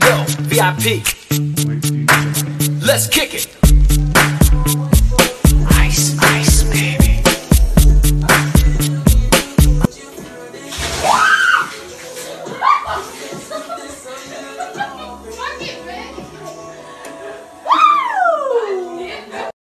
Yo, VIP. Let's kick it.